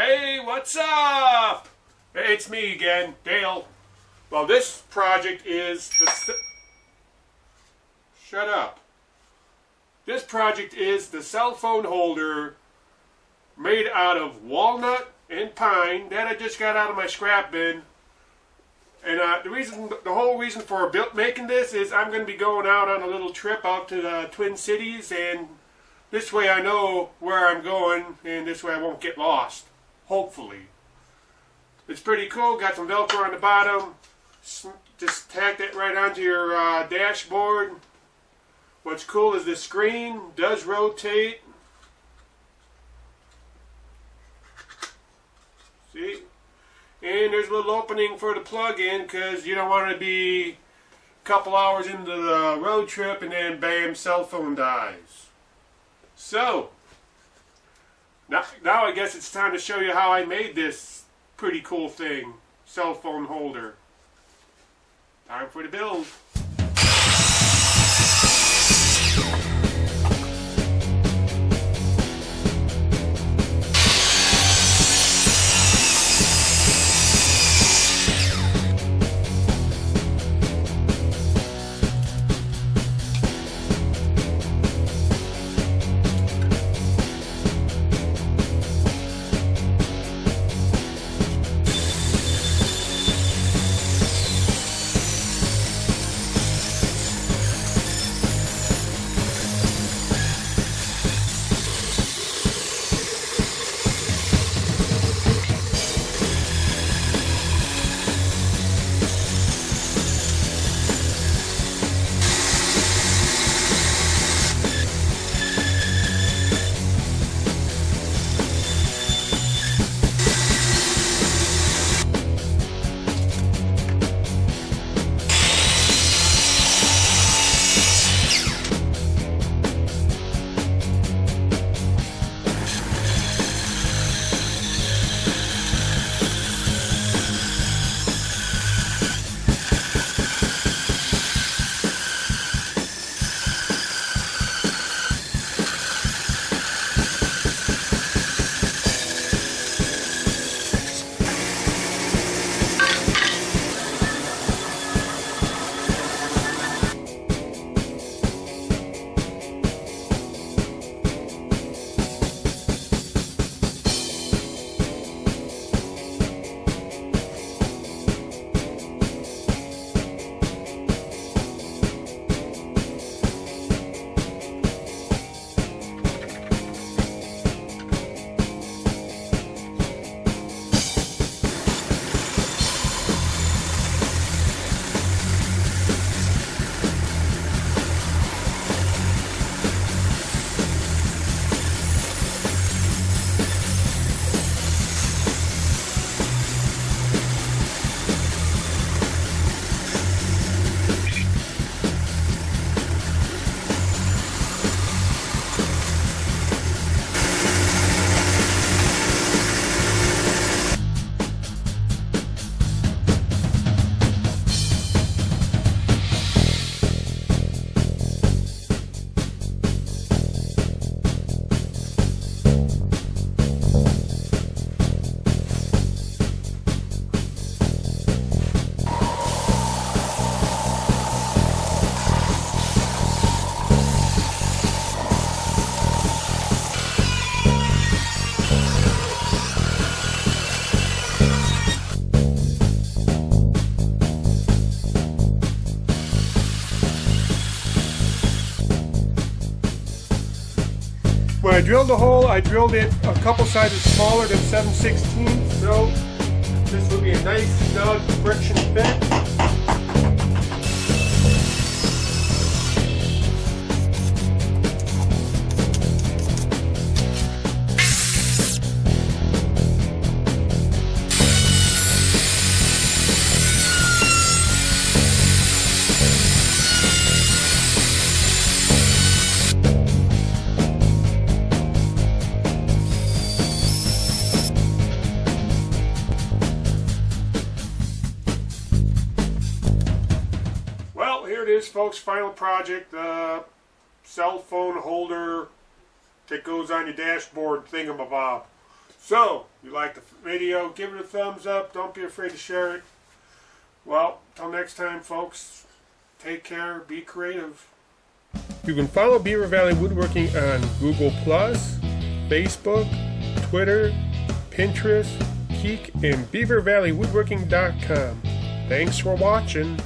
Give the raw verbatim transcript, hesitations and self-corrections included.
Hey, what's up? It's me again, Dale. Well, this project is the... Shut up. This project is the cell phone holder made out of walnut and pine that I just got out of my scrap bin. And uh, the reason, the whole reason for built making this is I'm going to be going out on a little trip out to the Twin Cities, and this way I know where I'm going, and this way I won't get lost. Hopefully. It's pretty cool. Got some Velcro on the bottom. Just tack that right onto your uh, dashboard. What's cool is this screen does rotate. See? And there's a little opening for the plug-in, because you don't want to be a couple hours into the road trip and then bam, cell phone dies. So, now, now I guess it's time to show you how I made this pretty cool thing, cell phone holder. Time for the build. When I drilled the hole, I drilled it a couple sizes smaller than seven sixteenths, so this will be a nice snug friction fit. Folks, final project, the uh, cell phone holder that goes on your dashboard thingamabob. So, if you like the video, give it a thumbs up. Don't be afraid to share it. Well, till next time, folks, take care, be creative. You can follow Beaver Valley Woodworking on Google plus, Facebook, Twitter, Pinterest, Keek, and beaver valley woodworking dot com. Thanks for watching.